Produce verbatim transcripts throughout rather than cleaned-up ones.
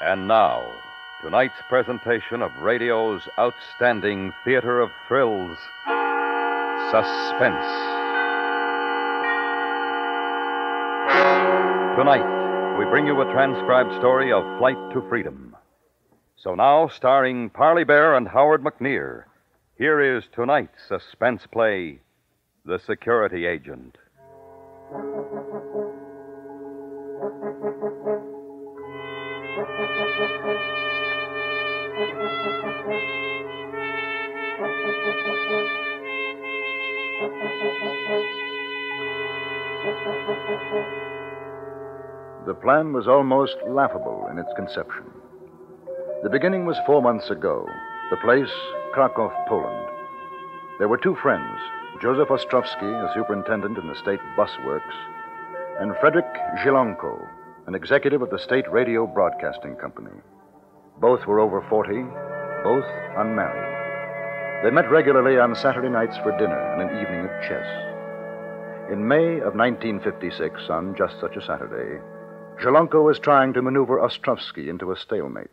And now, tonight's presentation of radio's outstanding theater of thrills, suspense. Tonight, we bring you a transcribed story of Flight to Freedom. So now, starring Parley Baer and Howard McNear, here is tonight's suspense play, The Security Agent. The plan was almost laughable in its conception. The beginning was four months ago. The place, Krakow, Poland. There were two friends, Joseph Ostrovsky, a superintendent in the state bus works, and Frederick Zielonko, an executive of the state radio broadcasting company. Both were over forty, both unmarried. They met regularly on Saturday nights for dinner and an evening of chess. In May of nineteen fifty-six, on just such a Saturday, Zielonko was trying to maneuver Ostrovsky into a stalemate.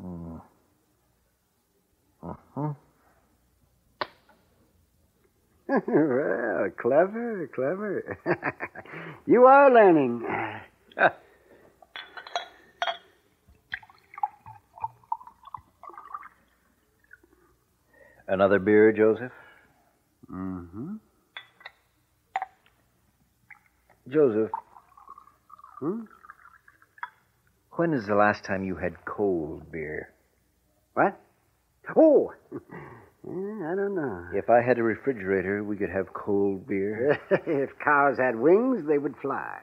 Mm. Uh-huh. Well, clever, clever. You are learning. Another beer, Joseph? Mm-hmm. Joseph. Hmm? When is the last time you had cold beer? What? Oh! I don't know. If I had a refrigerator, we could have cold beer. If cows had wings, they would fly.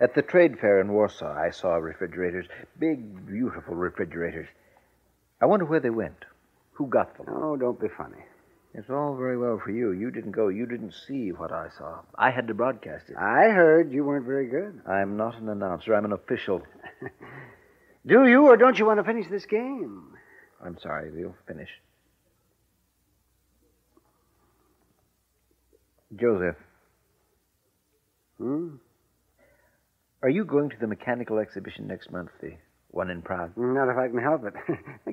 At the trade fair in Warsaw, I saw refrigerators. Big, beautiful refrigerators. I wonder where they went. Who got them? Oh, don't be funny. It's all very well for you. You didn't go. You didn't see what I saw. I had to broadcast it. I heard you weren't very good. I'm not an announcer. I'm an official. Do you or don't you want to finish this game? I'm sorry. We'll finish. Joseph. Hmm? Are you going to the mechanical exhibition next month, the one in Prague? Not if I can help it.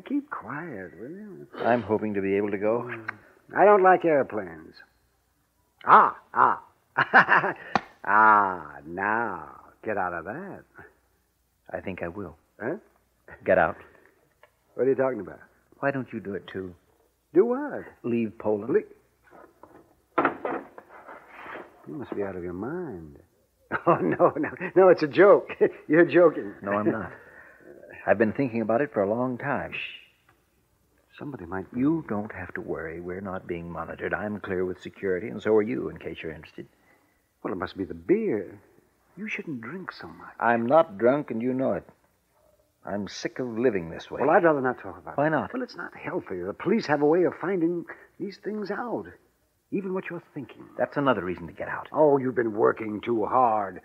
Keep quiet, will you? I'm hoping to be able to go. I don't like airplanes. Ah, ah. Ah, now, get out of that. I think I will. Huh? Get out. What are you talking about? Why don't you do it, too? Do what? Leave Poland. Le- you must be out of your mind. Oh, no, no. No, it's a joke. You're joking. No, I'm not. I've been thinking about it for a long time. Shh. Somebody might be. You don't have to worry. We're not being monitored. I'm clear with security, and so are you, in case you're interested. Well, it must be the beer. You shouldn't drink so much. I'm not drunk, and you know it. I'm sick of living this way. Well, I'd rather not talk about it. Why not? Well, it's not healthy. The police have a way of finding these things out, even what you're thinking. That's another reason to get out. Oh, you've been working too hard.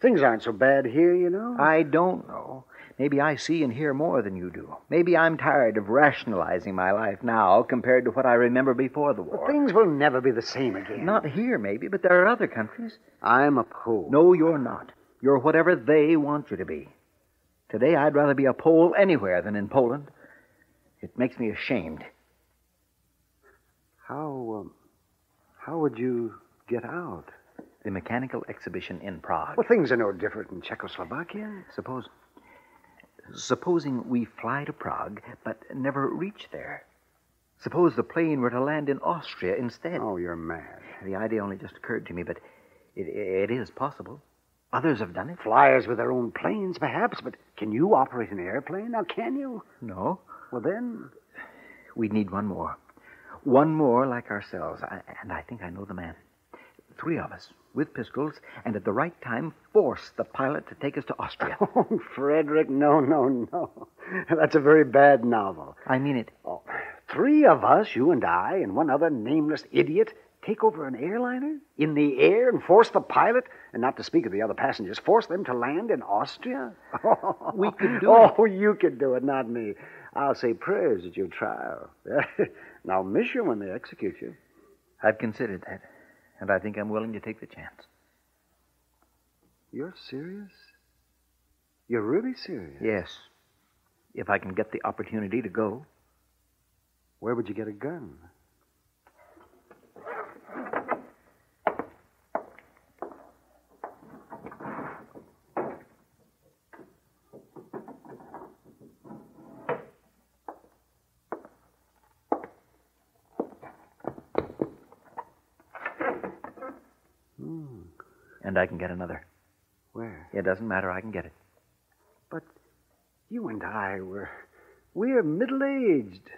Things aren't so bad here, you know. I don't know. Maybe I see and hear more than you do. Maybe I'm tired of rationalizing my life now compared to what I remember before the war. But things will never be the same again. Not here, maybe, but there are other countries. I'm a Pole. No, you're not. You're whatever they want you to be. Today, I'd rather be a Pole anywhere than in Poland. It makes me ashamed. How, um, how would you get out? The mechanical exhibition in Prague. Well, things are no different in Czechoslovakia. Suppose... Supposing we fly to Prague, but never reach there. Suppose the plane were to land in Austria instead. Oh, you're mad. The idea only just occurred to me, but it, it is possible. Others have done it. Flyers with their own planes, perhaps, but can you operate an airplane? Now, can you? No. Well, then... We'd need one more. One more like ourselves, I, and I think I know the man. Three of us, with pistols, and at the right time, force the pilot to take us to Austria. Oh, Frederick, no, no, no. That's a very bad novel. I mean it. Oh, three of us, you and I, and one other nameless idiot, take over an airliner in the air and force the pilot, and not to speak of the other passengers, force them to land in Austria? Oh, we could do oh, it. Oh, you could do it, not me. I'll say prayers at your trial. Now, miss you when they execute you. I've considered that. And I think I'm willing to take the chance. You're serious? You're really serious? Yes. If I can get the opportunity to go. Where would you get a gun? And I can get another. Where? It doesn't matter. I can get it. But you and I, we're, we're middle-aged.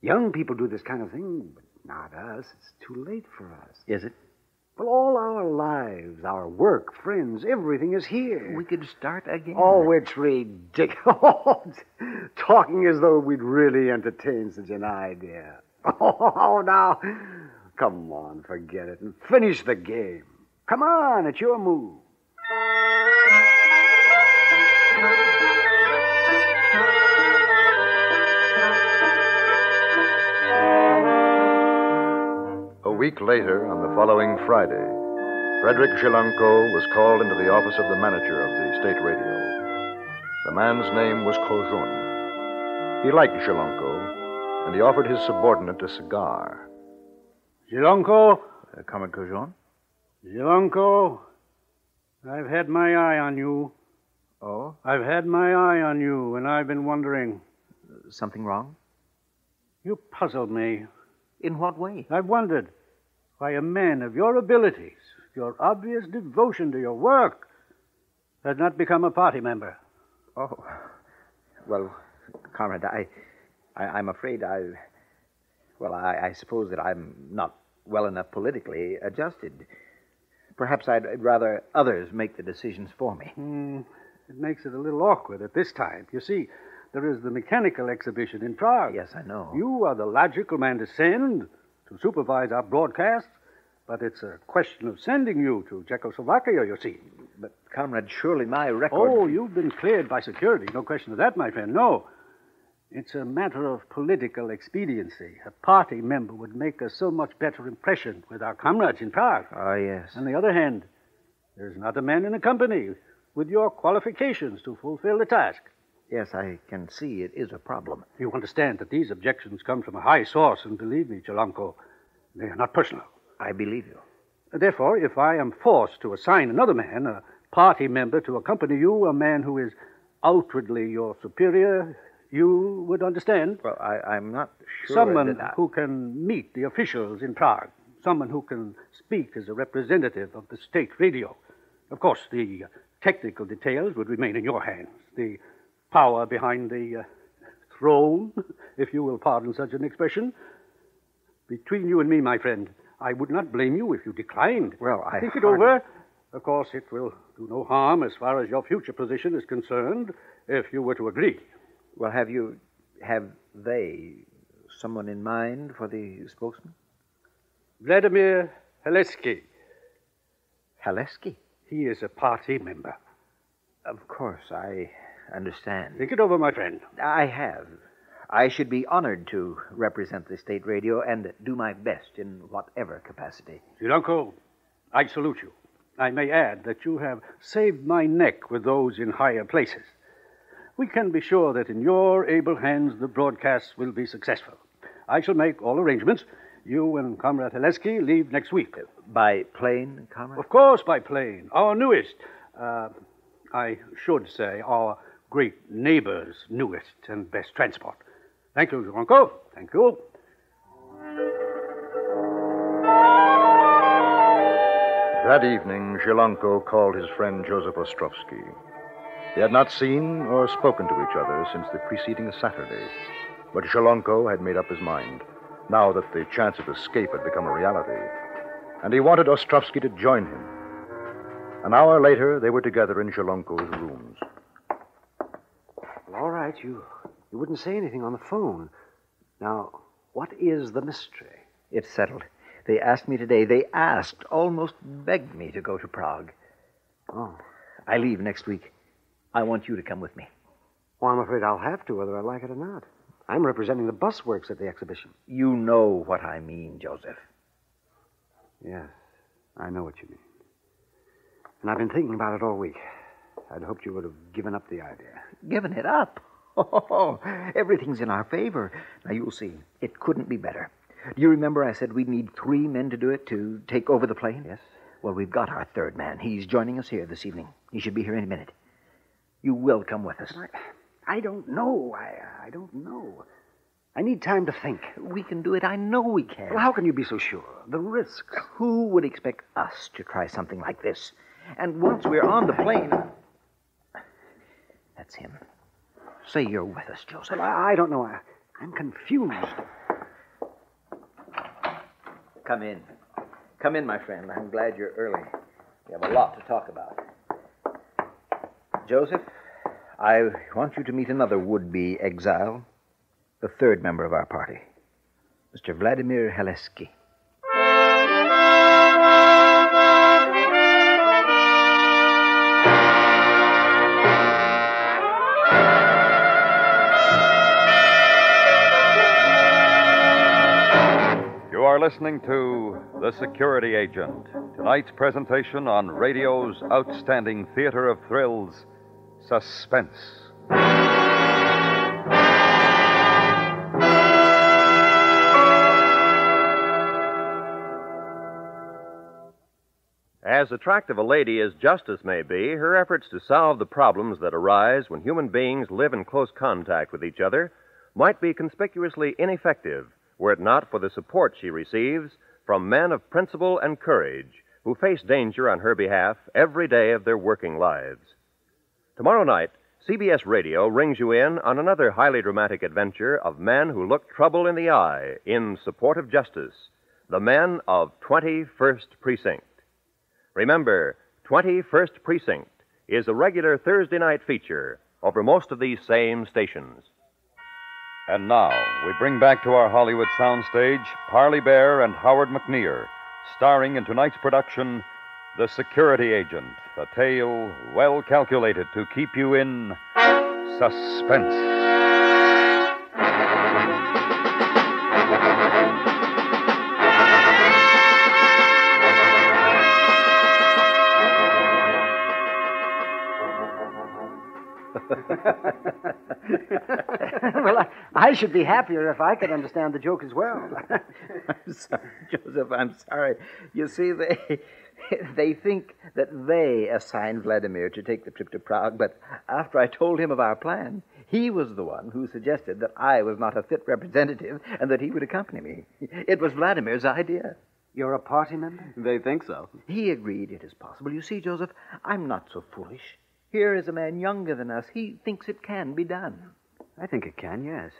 Young people do this kind of thing, but not us. It's too late for us. Is it? Well, all our lives, our work, friends, everything is here. We could start again. Oh, it's ridiculous. Talking as though we'd really entertain such an idea. Oh, now, come on, forget it and finish the game. Come on, it's your move. A week later, on the following Friday, Frederick Zielonko was called into the office of the manager of the state radio. The man's name was Korjon. He liked Zielonko, and he offered his subordinate a cigar. Zielonko? Uh, come in, Korjon. Zielonko, I've had my eye on you. Oh? I've had my eye on you, and I've been wondering. Uh, something wrong? You puzzled me. In what way? I've wondered why a man of your abilities, your obvious devotion to your work, has not become a party member. Oh. Well, comrade, I, I, I'm afraid I... Well, I, I suppose that I'm not well enough politically adjusted. Perhaps I'd rather others make the decisions for me. Mm, it makes it a little awkward at this time. You see, there is the mechanical exhibition in Prague. Yes, I know. You are the logical man to send, to supervise our broadcasts, but it's a question of sending you to Czechoslovakia, you see. But, comrade, surely my record... Oh, you've been cleared by security. No question of that, my friend, no. It's a matter of political expediency. A party member would make a so much better impression with our comrades in Prague. Ah, yes. On the other hand, there's not a man in the company with your qualifications to fulfill the task. Yes, I can see it is a problem. You understand that these objections come from a high source, and believe me, Zielonko, they are not personal. I believe you. Therefore, if I am forced to assign another man, a party member, to accompany you, a man who is outwardly your superior... You would understand? Well, I, I'm not sure. Someone I... who can meet the officials in Prague. Someone who can speak as a representative of the state radio. Of course, the technical details would remain in your hands. The power behind the uh, throne, if you will pardon such an expression. Between you and me, my friend, I would not blame you if you declined. Well, I... Think hardly... it over. Of course, it will do no harm as far as your future position is concerned, if you were to agree. Well, have you, have they someone in mind for the spokesman? Vladimir Haleski. Haleski? He is a party member. Of course, I understand. Think it over, my friend. I have. I should be honored to represent the state radio and do my best in whatever capacity. Zielonko, I salute you. I may add that you have saved my neck with those in higher places. We can be sure that in your able hands the broadcasts will be successful. I shall make all arrangements. You and Comrade Haleski leave next week. By plane, Comrade? Of course, by plane. Our newest, uh, I should say, our great neighbor's newest and best transport. Thank you, Zielonko. Thank you. That evening, Zielonko called his friend Joseph Ostrovsky. They had not seen or spoken to each other since the preceding Saturday. But Zielonko had made up his mind, now that the chance of escape had become a reality. And he wanted Ostrovsky to join him. An hour later, they were together in Zielonko's rooms. Well, all right, you, you wouldn't say anything on the phone. Now, what is the mystery? It's settled. They asked me today. They asked, almost begged me to go to Prague. Oh. I leave next week. I want you to come with me. Well, I'm afraid I'll have to, whether I like it or not. I'm representing the bus works at the exhibition. You know what I mean, Joseph. Yes, I know what you mean. And I've been thinking about it all week. I'd hoped you would have given up the idea. Given it up? Oh, everything's in our favor. Now, you'll see. It couldn't be better. Do you remember I said we'd need three men to do it, to take over the plane? Yes. Well, we've got our third man. He's joining us here this evening. He should be here any minute. You will come with us. I, I don't know. I, I don't know. I need time to think. We can do it. I know we can. Well, how can you be so sure? The risks. Who would expect us to try something like this? And once we're on the plane... That's him. Say you're with us, Joseph. Well, I, I don't know. I, I'm confused. Come in. Come in, my friend. I'm glad you're early. We have a lot to talk about. Joseph, I want you to meet another would-be exile, the third member of our party, Mister Vladimir Haleski. You are listening to The Security Agent, tonight's presentation on radio's outstanding theater of thrills, Suspense. As attractive a lady as Justice may be, her efforts to solve the problems that arise when human beings live in close contact with each other might be conspicuously ineffective were it not for the support she receives from men of principle and courage who face danger on her behalf every day of their working lives. Tomorrow night, C B S Radio rings you in on another highly dramatic adventure of men who look trouble in the eye in support of justice, the men of twenty-first Precinct. Remember, twenty-first Precinct is a regular Thursday night feature over most of these same stations. And now, we bring back to our Hollywood soundstage Parley Baer and Howard McNear, starring in tonight's production, The Security Agent, a tale well calculated to keep you in suspense. Well, I, I should be happier if I could understand the joke as well. I'm sorry, Joseph, I'm sorry. You see, they they think that they assigned Vladimir to take the trip to Prague, but after I told him of our plan, he was the one who suggested that I was not a fit representative and that he would accompany me. It was Vladimir's idea. You're a party member? They think so. He agreed it is possible. You see, Joseph, I'm not so foolish. Here is a man younger than us. He thinks it can be done. I think it can, yes.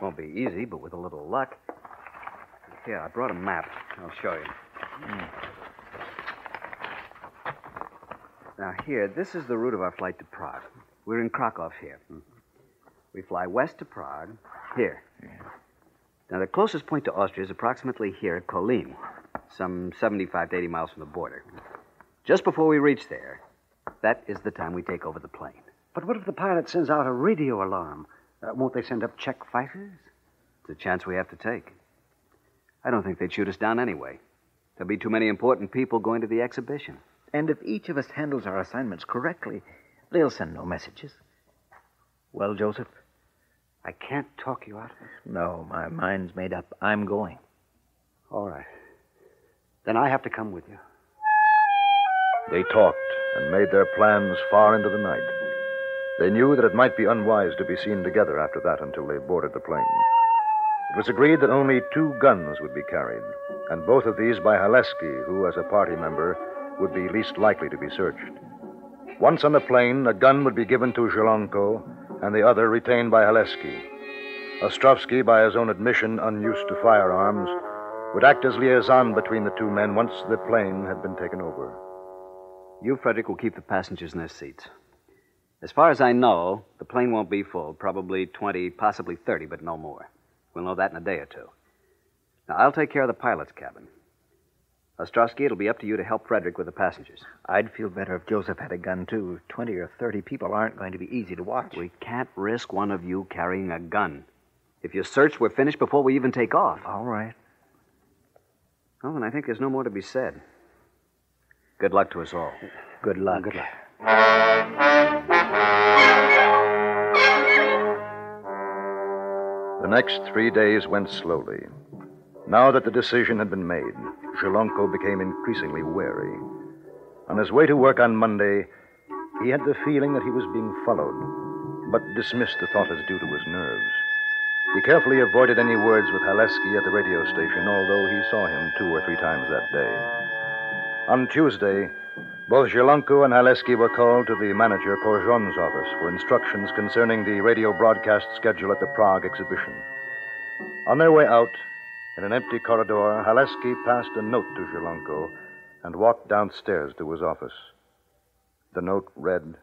Won't be easy, but with a little luck. Here, I brought a map. I'll show you. Mm. Now, here, this is the route of our flight to Prague. We're in Krakow here. Mm. We fly west to Prague, here. Yeah. Now, the closest point to Austria is approximately here at Kolín, some seventy-five to eighty miles from the border. Just before we reach there... That is the time we take over the plane. But what if the pilot sends out a radio alarm? Uh, won't they send up Czech fighters? It's a chance we have to take. I don't think they'd shoot us down anyway. There'll be too many important people going to the exhibition. And if each of us handles our assignments correctly, they'll send no messages. Well, Joseph? I can't talk you out of it. No, my mind's made up. I'm going. All right. Then I have to come with you. They talked and made their plans far into the night. They knew that it might be unwise to be seen together after that until they boarded the plane. It was agreed that only two guns would be carried, and both of these by Haleski, who, as a party member, would be least likely to be searched. Once on the plane, a gun would be given to Zielonko, and the other retained by Haleski. Ostrovsky, by his own admission, unused to firearms, would act as liaison between the two men once the plane had been taken over. You, Frederick, will keep the passengers in their seats. As far as I know, the plane won't be full, probably twenty, possibly thirty, but no more. We'll know that in a day or two. Now, I'll take care of the pilot's cabin. Ostrovsky, it'll be up to you to help Frederick with the passengers. I'd feel better if Joseph had a gun, too. Twenty or thirty people aren't going to be easy to watch. We can't risk one of you carrying a gun. If you're searched, we're finished before we even take off. All right. Well, then I think there's no more to be said. Good luck to us all. Good luck. Good luck. The next three days went slowly. Now that the decision had been made, Zielonko became increasingly wary. On his way to work on Monday, he had the feeling that he was being followed, but dismissed the thought as due to his nerves. He carefully avoided any words with Haleski at the radio station, although he saw him two or three times that day. On Tuesday, both Zielonko and Haleski were called to the manager Korjon's office for instructions concerning the radio broadcast schedule at the Prague exhibition. On their way out, in an empty corridor, Haleski passed a note to Zielonko and walked downstairs to his office. The note read,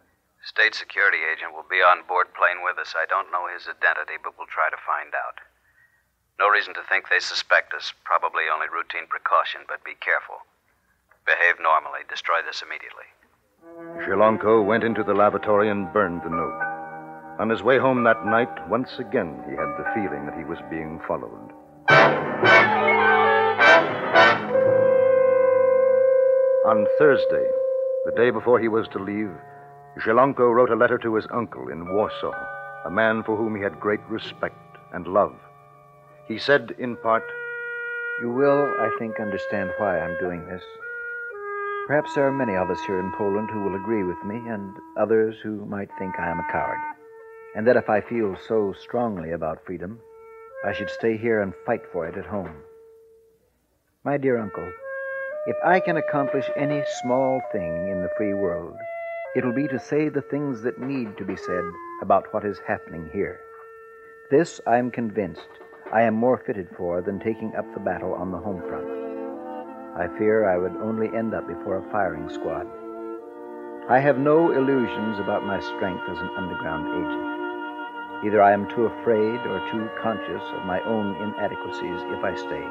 "State security agent will be on board plane with us. I don't know his identity, but we'll try to find out. No reason to think they suspect us. Probably only routine precaution, but be careful. Behave normally. Destroy this immediately." Zielonko went into the lavatory and burned the note. On his way home that night, once again, he had the feeling that he was being followed. On Thursday, the day before he was to leave, Zielonko wrote a letter to his uncle in Warsaw, a man for whom he had great respect and love. He said in part, "You will, I think, understand why I'm doing this. Perhaps there are many of us here in Poland who will agree with me, and others who might think I am a coward, and that if I feel so strongly about freedom, I should stay here and fight for it at home. My dear uncle, if I can accomplish any small thing in the free world, it'll be to say the things that need to be said about what is happening here. This, I'm convinced, I am more fitted for than taking up the battle on the home front. I fear I would only end up before a firing squad. I have no illusions about my strength as an underground agent. Either I am too afraid or too conscious of my own inadequacies if I stay.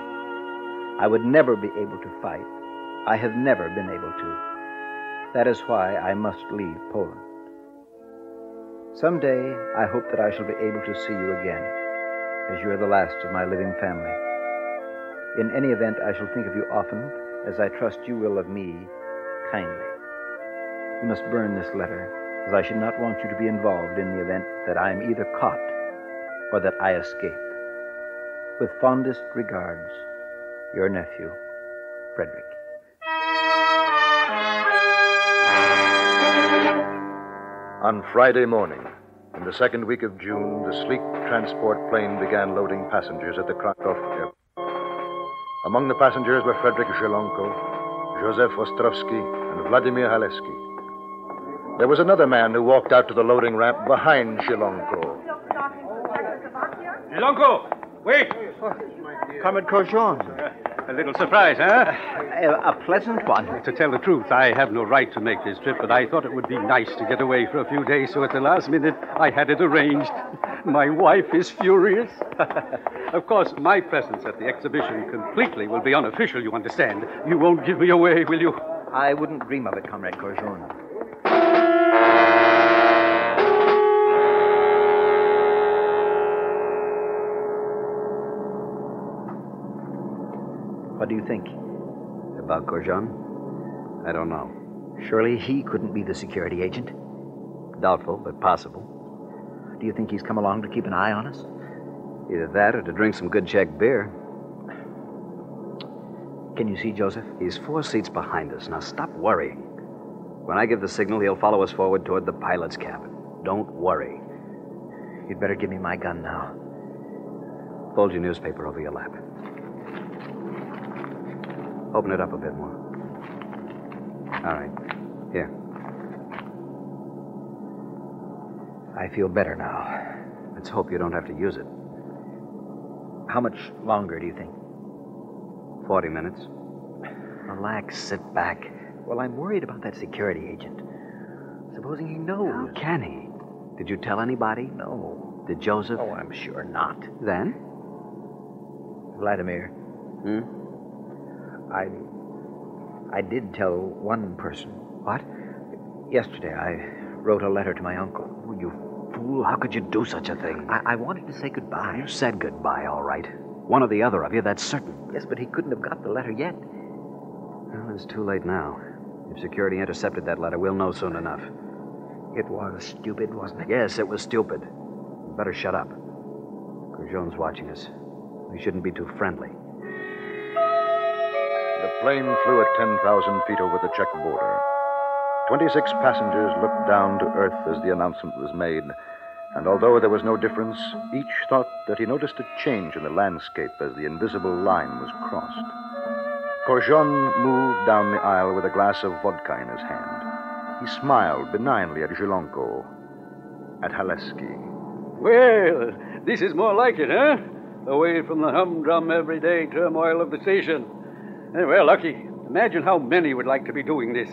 I would never be able to fight. I have never been able to. That is why I must leave Poland. Someday, I hope that I shall be able to see you again, as you are the last of my living family. In any event, I shall think of you often, as I trust you will of me, kindly. You must burn this letter, as I should not want you to be involved in the event that I am either caught or that I escape. With fondest regards, your nephew, Frederick." On Friday morning, in the second week of June, the sleek transport plane began loading passengers at the Krakow airport. Among the passengers were Frederick Zielonko, Joseph Ostrovsky, and Vladimir Haleski. There was another man who walked out to the loading ramp behind Zielonko. "Zielonko, wait! Comrade Korjon. A little surprise, huh?" "A pleasant one. To tell the truth, I have no right to make this trip, but I thought it would be nice to get away for a few days, so at the last minute, I had it arranged. My wife is furious. Of course, my presence at the exhibition completely will be unofficial, you understand. You won't give me away, will you?" "I wouldn't dream of it, Comrade Korjon." "What do you think?" "About Korjon? I don't know. Surely he couldn't be the security agent?" "Doubtful, but possible." "Do you think he's come along to keep an eye on us?" "Either that or to drink some good Czech beer." "Can you see Joseph?" "He's four seats behind us. Now stop worrying. When I give the signal, he'll follow us forward toward the pilot's cabin. Don't worry." "You'd better give me my gun now." "Fold your newspaper over your lap. Open it up a bit more. All right. Here." "I feel better now. Let's hope you don't have to use it." "How much longer, do you think?" Forty minutes. Relax, sit back. Well, I'm worried about that security agent. Supposing he knows." "How can he? Did you tell anybody?" "No." "Did Joseph?" "Oh, I'm sure not." "Then?" "Vladimir." "Hmm?" I I did tell one person." "What?" "Yesterday I wrote a letter to my uncle." "Oh, you fool. How could you do such a thing?" I, I wanted to say goodbye." "You said goodbye, all right. One or the other of you, that's certain." "Yes, but he couldn't have got the letter yet." "Well, it's too late now. If security intercepted that letter, we'll know soon enough. It was stupid, wasn't it? Yes, it was stupid. You better shut up. Korjon's watching us. We shouldn't be too friendly. The plane flew at ten thousand feet over the Czech border. Twenty-six passengers looked down to earth as the announcement was made, and although there was no difference, each thought that he noticed a change in the landscape as the invisible line was crossed. Korjon moved down the aisle with a glass of vodka in his hand. He smiled benignly at Zielonko, at Haleski. Well, this is more like it, huh? Away from the humdrum everyday turmoil of the station. Well, lucky. Imagine how many would like to be doing this.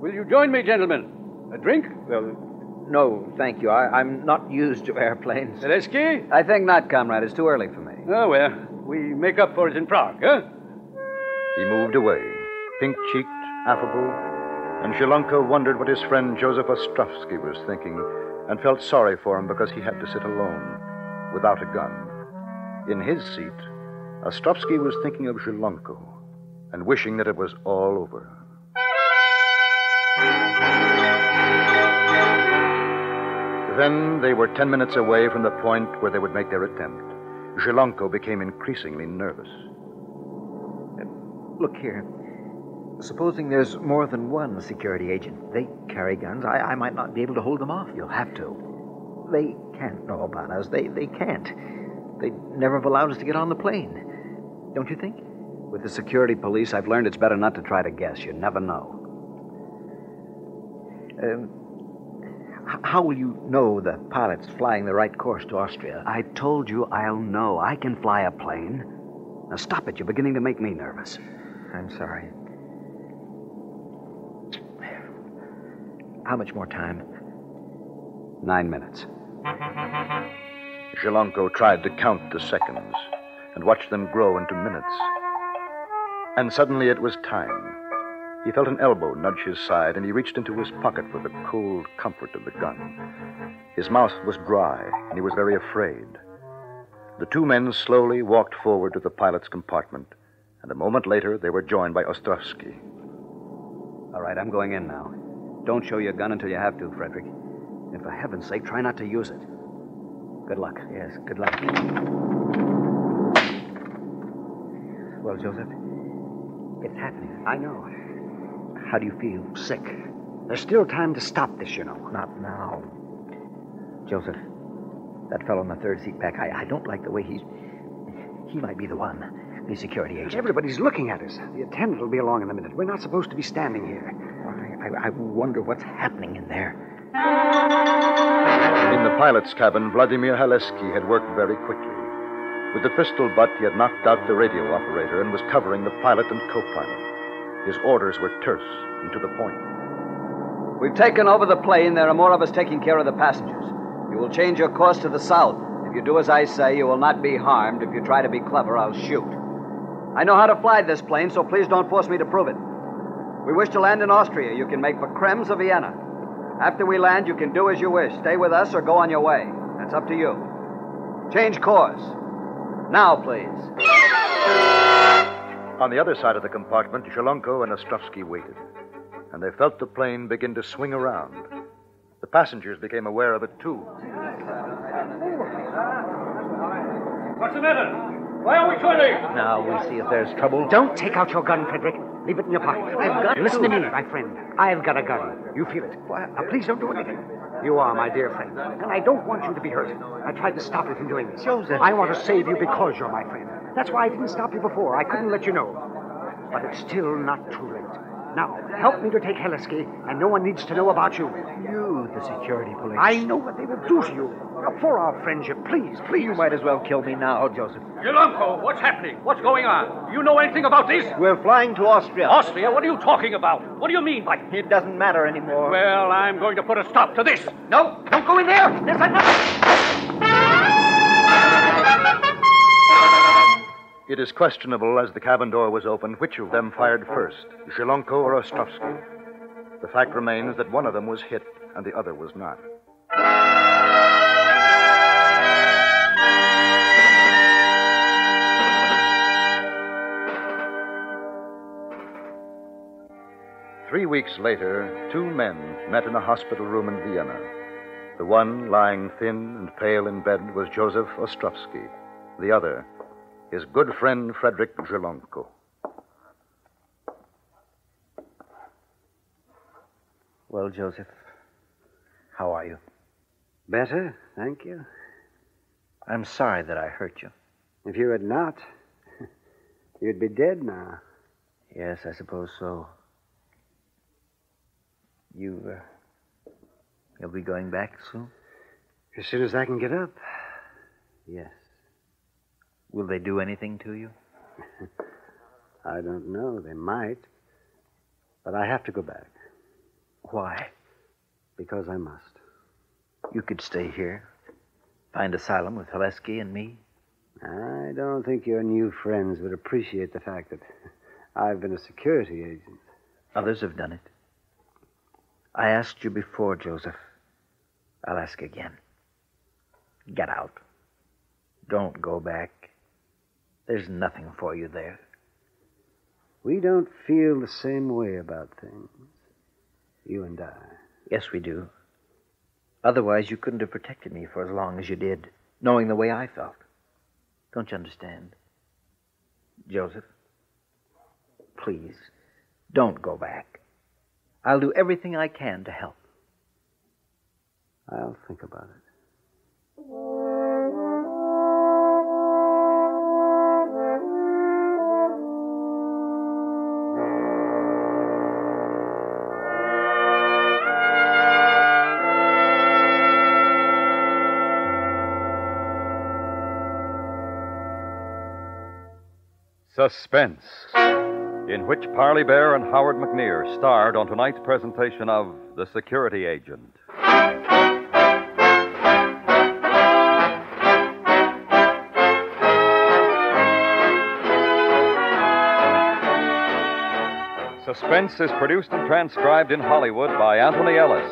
Will you join me, gentlemen? A drink? Well, no, thank you. I, I'm not used to airplanes. Haleski? I think not, comrade. It's too early for me. Oh, well, we make up for it in Prague, huh? He moved away, pink-cheeked, affable, and Zielonko wondered what his friend Joseph Ostrovsky was thinking and felt sorry for him because he had to sit alone, without a gun. In his seat, Ostrovsky was thinking of Zielonko and wishing that it was all over. Then they were ten minutes away from the point where they would make their attempt. Zielonko became increasingly nervous. Look here. Supposing there's more than one security agent. They carry guns. I, I might not be able to hold them off. You'll have to. They can't know about us. They they can't. They'd never have allowed us to get on the plane. Don't you think? With the security police, I've learned it's better not to try to guess. You never know. Um, how will you know the pilot's flying the right course to Austria? I told you I'll know. I can fly a plane. Now stop it. You're beginning to make me nervous. I'm sorry. How much more time? Nine minutes. Zielonko tried to count the seconds and watched them grow into minutes. And suddenly it was time. He felt an elbow nudge his side, and he reached into his pocket for the cold comfort of the gun. His mouth was dry, and he was very afraid. The two men slowly walked forward to the pilot's compartment, and a moment later, they were joined by Ostrovsky. All right, I'm going in now. Don't show your gun until you have to, Frederick. And for heaven's sake, try not to use it. Good luck. Yes, good luck. Well, Joseph, it's happening. I know. How do you feel? Sick. There's still time to stop this, you know. Not now. Joseph, that fellow in the third seat back, I, I don't like the way he's... He might be the one. The security agent. Everybody's looking at us. The attendant will be along in a minute. We're not supposed to be standing here. I, I, I wonder what's happening in there. In the pilot's cabin, Vladimir Haleski had worked very quickly. With the pistol butt, he had knocked out the radio operator and was covering the pilot and co-pilot. His orders were terse and to the point. We've taken over the plane. There are more of us taking care of the passengers. You will change your course to the south. If you do as I say, you will not be harmed. If you try to be clever, I'll shoot. I know how to fly this plane, so please don't force me to prove it. We wish to land in Austria. You can make for Krems or Vienna. After we land, you can do as you wish. Stay with us or go on your way. That's up to you. Change course. Now, please. On the other side of the compartment, Zielonko and Ostrovsky waited, and they felt the plane begin to swing around. The passengers became aware of it, too. What's the matter? Why are we turning? Now we see if there's trouble. Don't take out your gun, Frederick. Leave it in your pocket. I've got Listen to me, my friend. I've got a gun. You feel it. Now, please don't do anything. You are my dear friend, and I don't want you to be hurt. I tried to stop you from doing this. Joseph. I want to save you because you're my friend. That's why I didn't stop you before. I couldn't let you know. But it's still not too late. Now, help me to take Haleski, and no one needs to know about you. You, the security police. I know what they will do to you. For our friendship, please, please. You might as well kill me now, Joseph. Zielonko, what's happening? What's going on? Do you know anything about this? We're flying to Austria. Austria? What are you talking about? What do you mean by... It doesn't matter anymore. Well, I'm going to put a stop to this. No, don't go in there. There's another... It is questionable, as the cabin door was open, which of them fired first, Zielonko or Ostrovsky. The fact remains that one of them was hit and the other was not. Three weeks later, two men met in a hospital room in Vienna. The one, lying thin and pale in bed, was Joseph Ostrovsky. The other, his good friend Frederick Zielonko. Well, Joseph, how are you? Better, thank you. I'm sorry that I hurt you. If you had not, you'd be dead now. Yes, I suppose so. You, uh, you'll be going back soon? As soon as I can get up. Yes. Will they do anything to you? I don't know. They might. But I have to go back. Why? Because I must. You could stay here. Find asylum with Haleski and me. I don't think your new friends would appreciate the fact that I've been a security agent. Others have done it. I asked you before, Joseph. I'll ask again. Get out. Don't go back. There's nothing for you there. We don't feel the same way about things, you and I. Yes, we do. Otherwise, you couldn't have protected me for as long as you did, knowing the way I felt. Don't you understand? Joseph, please, don't go back. I'll do everything I can to help. I'll think about it. Suspense, in which Parley Baer and Howard McNear starred on tonight's presentation of The Security Agent. Suspense is produced and transcribed in Hollywood by Anthony Ellis.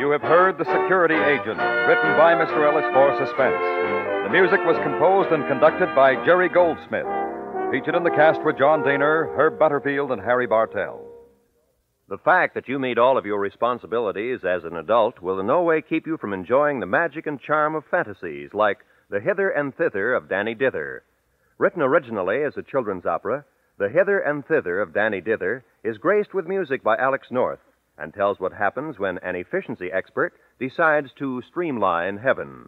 You have heard The Security Agent, written by Mister Ellis for Suspense. The music was composed and conducted by Jerry Goldsmith. Featured in the cast were John Dehner, Herb Butterfield, and Harry Bartell. The fact that you meet all of your responsibilities as an adult will in no way keep you from enjoying the magic and charm of fantasies like The Hither and Thither of Danny Dither. Written originally as a children's opera, The Hither and Thither of Danny Dither is graced with music by Alex North and tells what happens when an efficiency expert decides to streamline heaven.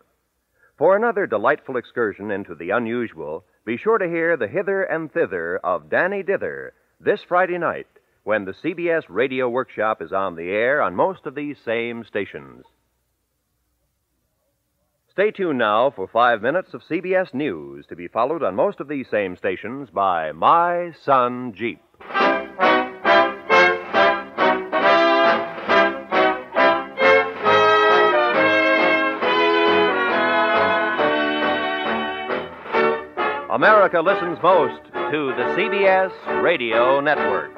For another delightful excursion into the unusual, be sure to hear The Hither and Thither of Danny Dither this Friday night when the C B S Radio Workshop is on the air on most of these same stations. Stay tuned now for five minutes of C B S News to be followed on most of these same stations by My Son Jeep. America listens most to the C B S Radio Network.